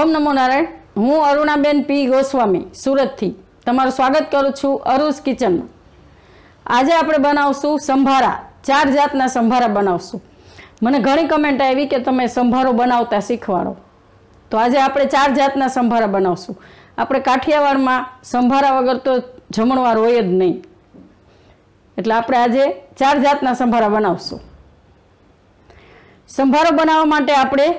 ओम नमो नारायण। हूँ अरुणाबेन पी गोस्वामी सूरत थी तमारू स्वागत करू छू अरुज किचन में। आज आप बनावशू संभारा, 4 जातना संभारा बनावशू। मैंने घनी कमेंट आई कि तमे संभारो बनावता शीखवाड़ो, तो आज आप 4 जातना संभारा बनावशू। आप काठियावाड़ में संभारा वगर तो जमणवार होय ज नहीं, एटले आपणे आजे 4 जातना संभारा बनावशुं। संभारो बनाववा माटे आपणे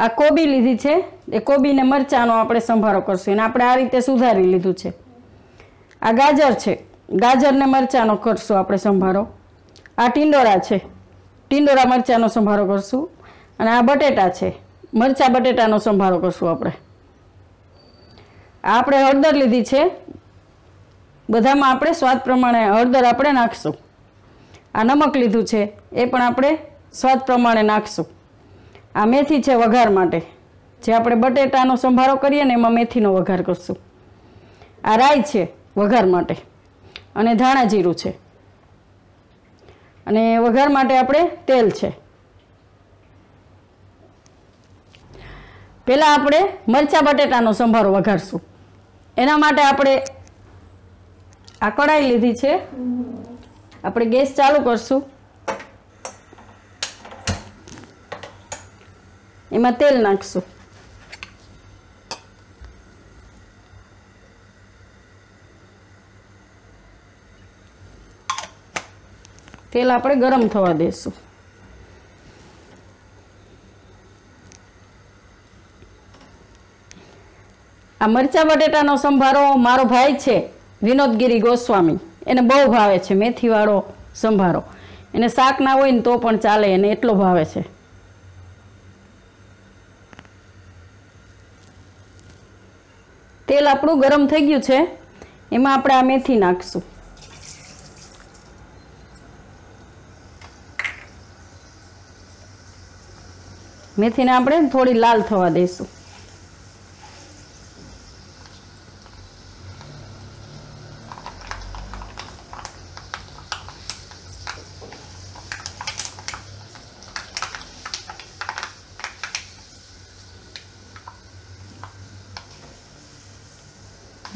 आ कोबी लीधी छे, ए कोबी ने मरचांनो आपणे संभारो करशुं। एने आपणे आ रीते सुधारी लीधुं छे। आ गाजर छे, गाजर ने मरचांनो करशुं आपणे संभारो। आ टींडोरा छे, टींडोरा मरचांनो संभारो करशुं। अने आ बटेटा छे, मरचा बटेटानो संभारो करशुं आपणे। आपणे हळदर लीधी छे, बधामां आपणे स्वाद प्रमाणे हळदर आपणे नाखशुं। आ नमक लीधुं छे, ए पण आपणे स्वाद प्रमाणे नाखशुं। आ मेथी छे वघार माटे, जे आपणे बटेटानो संभारो करीए ने एमां मेथीनो वघार करशुं। आ राई छे वघार माटे, अने धाणा जीरुं छे। अने वघार माटे आपणे तेल छे। पहला आपणे मरचा बटेटानो संभारो वघारशुं। एना माटे आपणे आ कढ़ाई लीधी छे, आपणे गैस चालू करशुं। एमां तेल नाखशुं। तेल आपणे गरम थवा देशुं। आ मरचा बटेटानो संभारो मारो भाई छे विनोदगिरी गोस्वामी, एने बहु भावे छे मेथीवाळो संभारो। एने शाक ना होय तो पण चाले, एने एटलो भावे छे। तेल आपणुं गरम थई गयुं छे, एमां आपणे आ मेथी नाखशुं। मेथीने आपणे थोड़ी लाल थवा देशुं।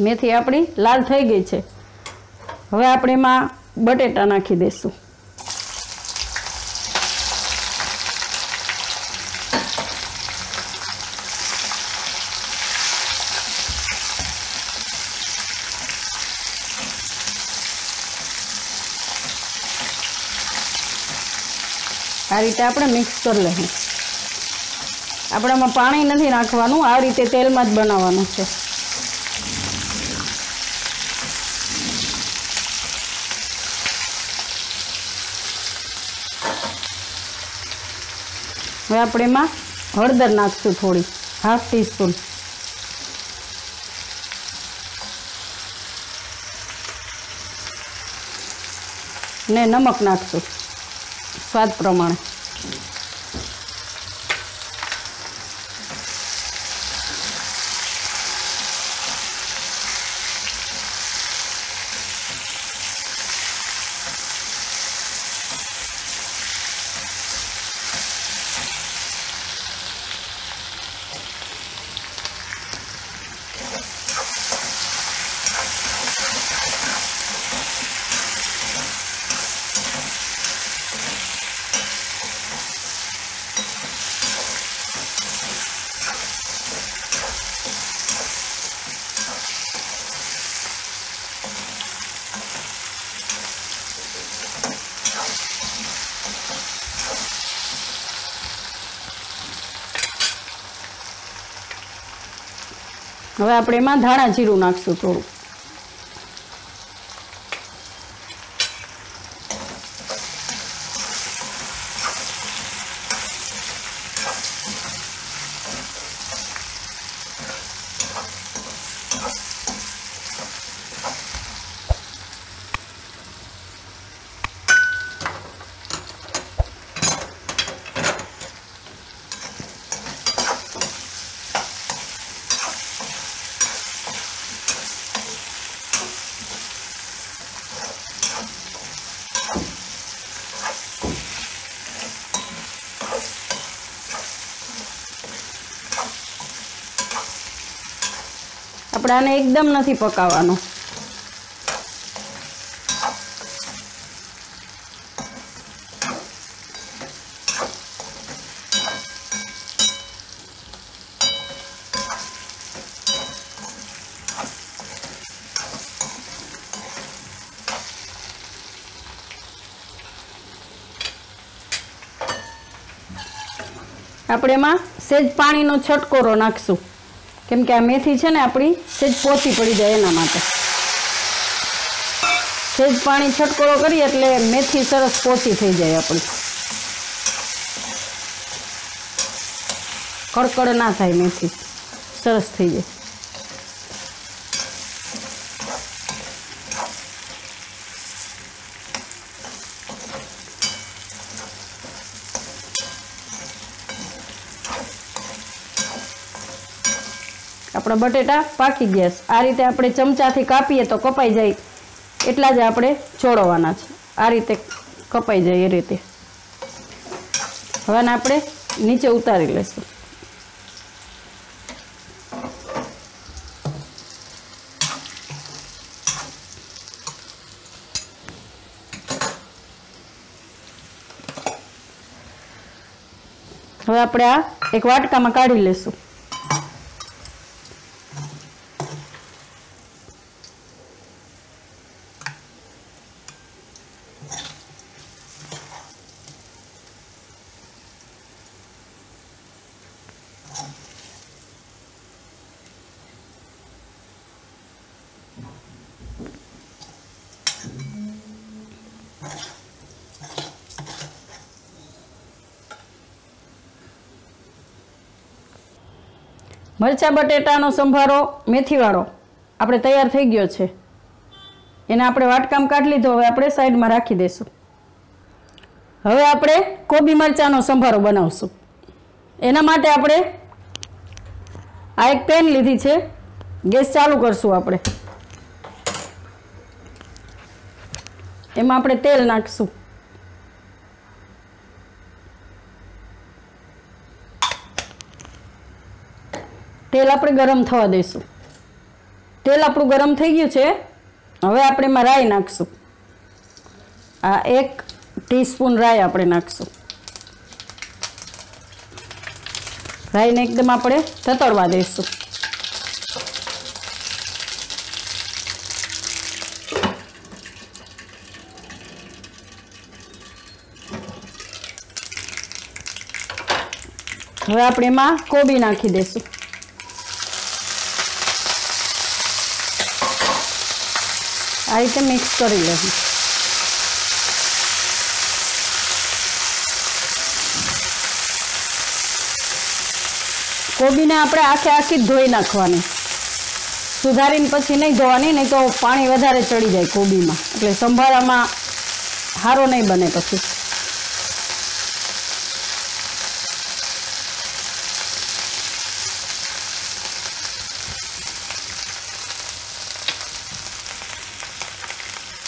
मेथी अपनी लाल थी गई है। हवे आपणे मां बटेटा नाखी देशुं। आ रीते आपणे मिक्स कर लेशुं। आपणे मां पाणी नथी नाखवानुं, आ रीते तेल में ज बनाववानुं छे। हवे आपणे मां हळदर नाखशुं, थोड़ी हाफ टीस्पून। ने नमक नाखशुं स्वाद प्रमाणे। हवे आपणे एमां धाणा जीरुं नाखशुं थोडुं। આપણે આને એકદમ નથી પકાવવાનો. આપણે એમાં સેજ પાણીનો છટકોરો નાખશું, કેમ કે આ મેથી છે ને આપણી સેજ પોચી પડી જાય એના માટે. સેજ પાણી છટકોરો કરીએ એટલે મેથી સરસ પોચી થઈ જાય આપણી, કડકડ ના થાય, મેથી સરસ થઈ જાય. अपना बटेटा पाकी गया है। आ रीते अपने चमचा थी कापीए तो कपाई जाए एटला ज आपणे छोड़वाना छे। आ रीते कपाई जाए ए रीते हवे आपणे नीचे उतारी लेशुं। हवे आपणे आ एक वाटकामां काढी लेशुं। मरचा बटेटानो संभारो मेथी वाळो आपणे तैयार थई गयो छे। एने आपणे वाटकाम काढी लीधो, हवे आपणे साइडमां राखी देशुं। हवे आपणे कोबी मरचानो संभारो बनावशुं। एना माटे आपणे आ एक पेन लीधी छे, गैस चालू करशुं। आपणे एमां आपणे तेल नाखशुं। तेल आपणे गरम थवा देशुं। तेल आपणुं गरम थई गयुं छे, हवे आपणे एमां राई नाखशुं। आ एक टीस्पून राई आपणे नाखशुं। राईने एकदम आपणे ततरवा देशुं। हवे आपणे एमां कोबी नाखी देशुं। आ रीते मिक्स करी लेशुं। कोबीने आपणे आखे आखी धोई नाखवानी, सुधारीने पछी नहीं धोवानी, नहीं तो पाणी वधारे चढ़ी जाए कोबीमां, एटले संभारामां सारो नहीं बने पछी।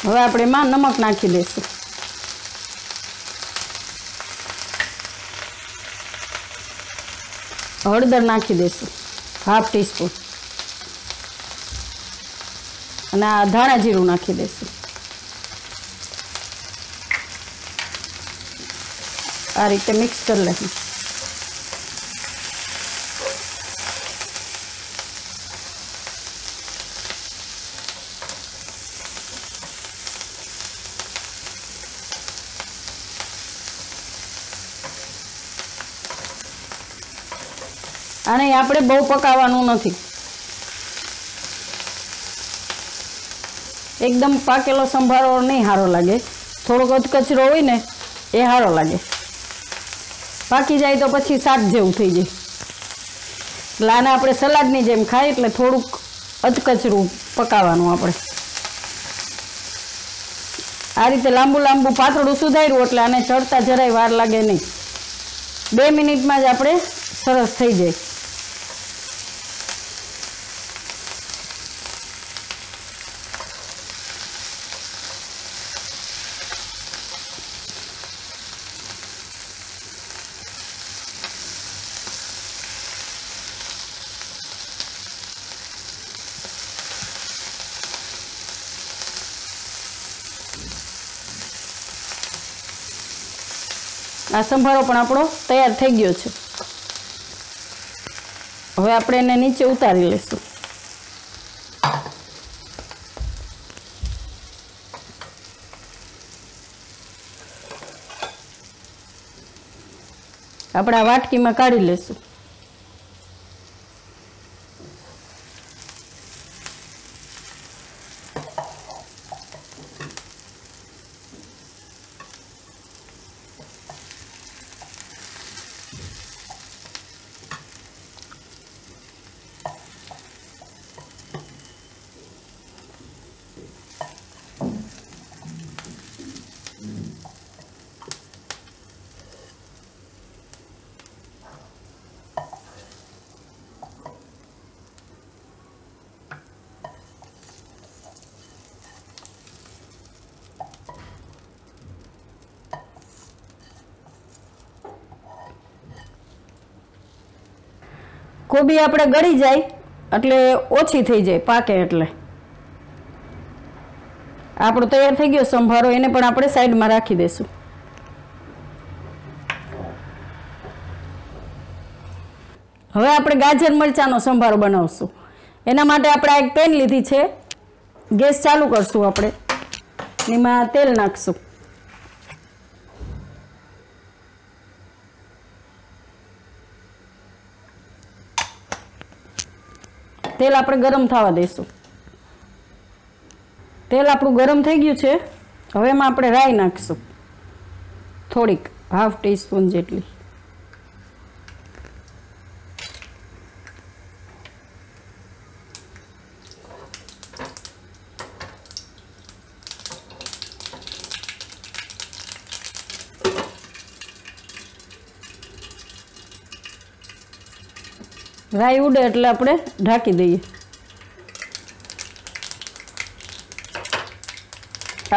हवे आपणे एमां नमक नाखी देशुं। हळदर नाखी देशुं, हाफ टीस्पून, अने आ धाणा जीरुं नाखी देशुं। आ रीते मिक्स करी लेशुं। आने आपणे बहु पकाववानुं नथी, एकदम पाकेलो संभारो नहीं सारो लगे, थोड़ोक कचरो होय ने ए सारो लगे। पाकी जाए तो पछी शाक जेवुं थई जाए, એટલે આને આપણે સલાડની જેમ ખાઈએ એટલે થોડુંક અધકચરું પકાવવાનું આપણે. આ રીતે લાંબુ લાંબુ પાતળું સુધાર્યું એટલે આને ચડતા જરાય વાર લાગે નહીં, 2 મિનિટમાં જ આપણે સરસ થઈ જાય. आ સંભારો પણ આપણો તૈયાર થઈ ગયો છે। હવે આપણે એને નીચે ઉતારી લેશું। આપણે આ વાટકીમાં કાઢી લેશું। कोबी आपणे गड़ी जाए एटले ओछी थी जाए पाके एटले आपणो तैयार थई गयो સંભારો। एने पण आपणे साइड में राखी देशु। हवे आपणे गाजर मरचानो સંભારો बनावशुं। एना माटे आपणे एक पेन लीधी छे। गैस चालू करशुं। आपणे एमां तेल नाखशुं। तेल आपणे गरम थवा देशुं। तेल आपणुं गरम थई गयुं छे। हवे एमां आपणे राई नाखशुं थोड़ीक, हाफ टीस्पून जेटली। राई उड़े एटले आपणे ढाकी दઈએ।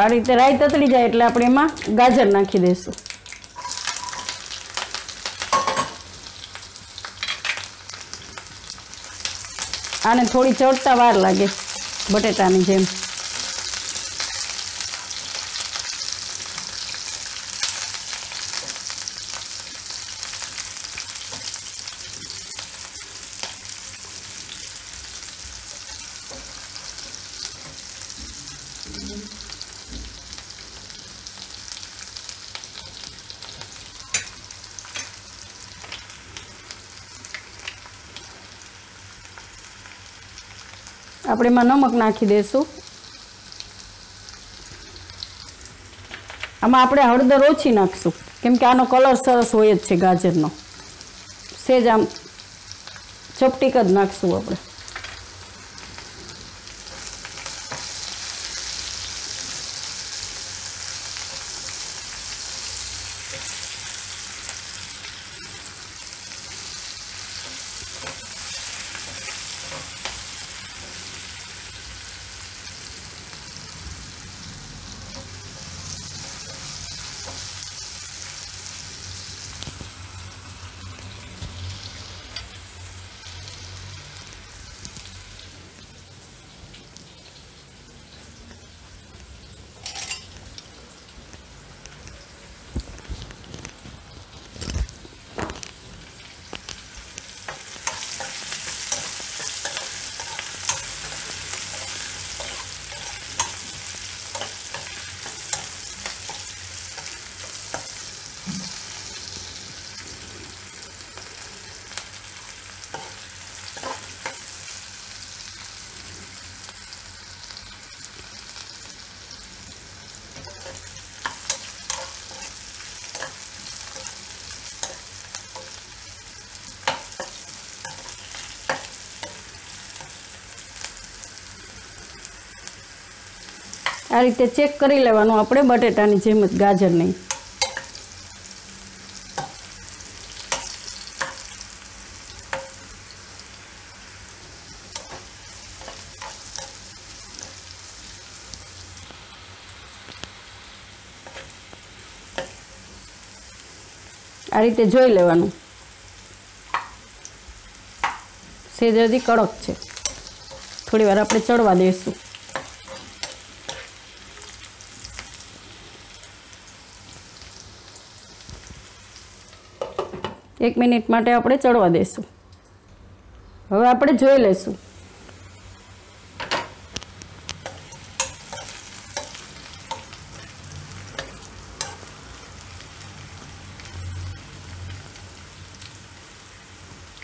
आ रीते राई ततड़ी जाए एटले आपणे एमां गाजर नाखी देशुं। आने थोड़ी चढ़ता वार लागे बटेटानी जेम। આપણે માં નમક નાખી દેશું। આમાં આપણે હળદર ઓછી નાખશું કેમ કે આનો કલર સરસ હોય જ છે ગાજરનો। સેજ આમ ચપટીક જ નાખશું આપણે। आ रीते चेक कर लेवानुं आपणे बटेटानी जेम ज गाजर नहीं। आ रीते जोई लेवानुं। सेज हजी कड़क छे, थोड़ी वार आपणे चढ़वा देशुं। एक मिनिट माटे आपणे चढ़वा देशुं। हवे आपणे जोई लेशुं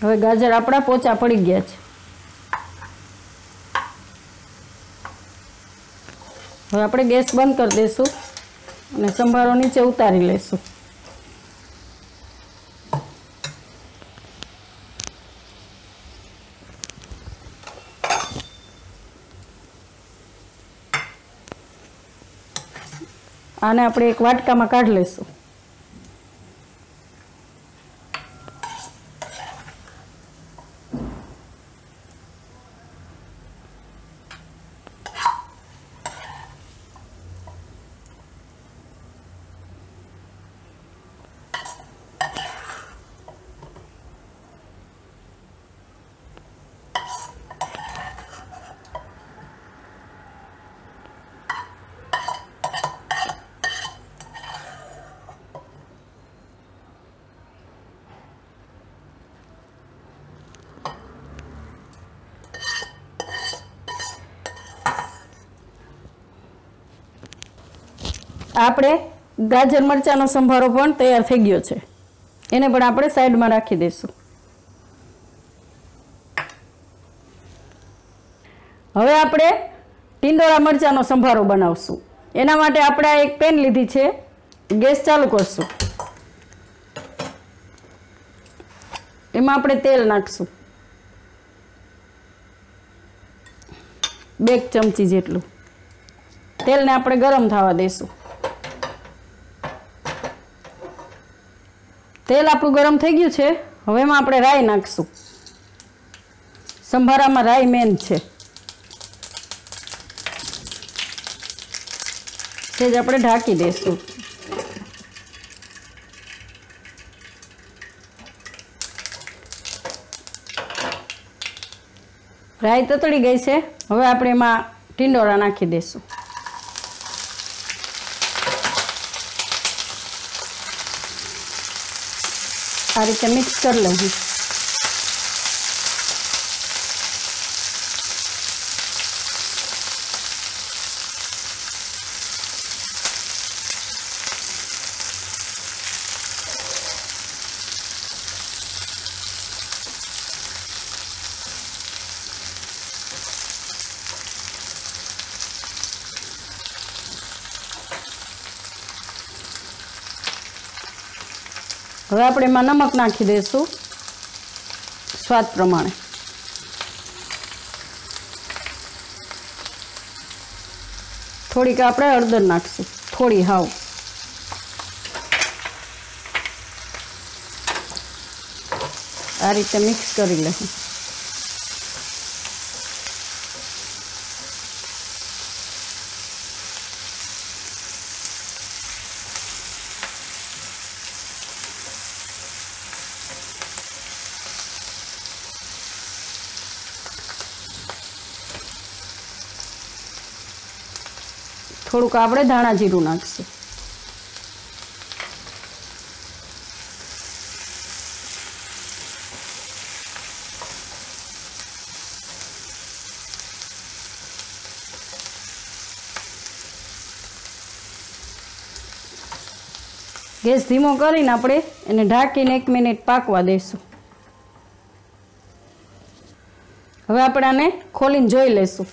हवे गाजर आपड़ा पोचा पड़ी गया छे। हवे आपणे गैस बंद कर देशुं अने संभारो नीचे उतारी लेशुं। आने अपने एक वाटका में काढ़ लेशु। આપણે ગાજર મરચાનો સંભારો પણ તૈયાર થઈ ગયો છે, એને પણ આપણે સાઈડમાં રાખી દઈશું। હવે આપણે ટીંડોળા મરચાનો સંભારો બનાવશું। એના માટે આપણે એક પેન લીધી છે, ગેસ ચાલુ કરશું, એમાં આપણે તેલ નાખશું 2 ચમચી જેટલું। તેલને આપણે ગરમ થવા દઈશું। तेल आपणुं गरम थई गयुं छे, हवे एमां आपणे राई नाखशुं। संभारामां राई मेन छे, तेज आपणे ढांकी देशुं। राई ततड़ी गई छे, हवे आपणे एमां टींडोळा नाखी देशुं। आ रीते मिक्स कर लूँ। हवे आपणे एमां नमक नाखी देशुं स्वाद प्रमाणे। थोड़ीक आपणे हळदर नाखशुं, थोड़ी हाव। आ रीते मिक्स करी लेशुं। थोड़ुंक आपणे धाणा जीरुं नाखशुं। गैस धीमो करीने आपणे एने ढांकीने 1 મિનિટ पाकवा देशुं। हवे आपणे आने खोलीने जोई लेशुं।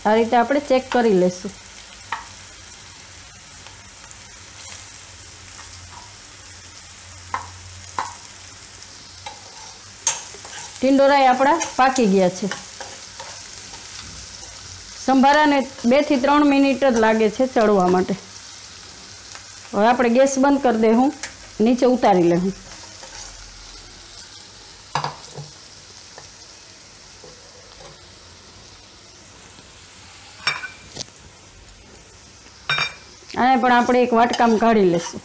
आ रीते आपणे चेक करी लेशुं। टिंडोराय आपड़ा पाकी गया छे। संभारा ने 2 થી 3 मिनिट ज लागे छे चढ़वा माटे। हवे आपणे गैस बंद कर देहुं, नीचे उतारी लेहुं। आने पण आपणे एक वाटकाम काढी लेशुं।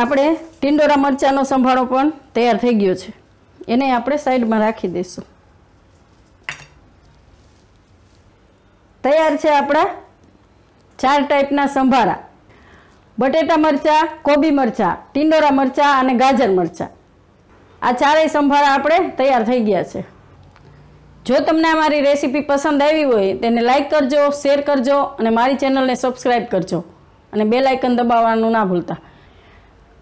આપણે टिंडोरा मरचानो संभारो पण तैयार थई गयो छे, एने આપણે साइड में राखी देशुं। तैयार छे आपड़ा 4 टाइपना संभारा, बटेटा मरचा, कोबी मरचा, टिंडोरा मरचा अने गाजर मरचा। आ चारेय संभारा आपणे तैयार थई गया छे। जो तमने अमारी रेसिपी पसंद आई होय तेने लाइक करजो, शेर करजो अने मारी चेनल ने सब्सक्राइब करजो अने बेल आइकन दबाववानुं ना भूलता।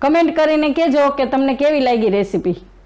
कमेंट करीने कहेजो के तमने केवी लागी रेसिपी।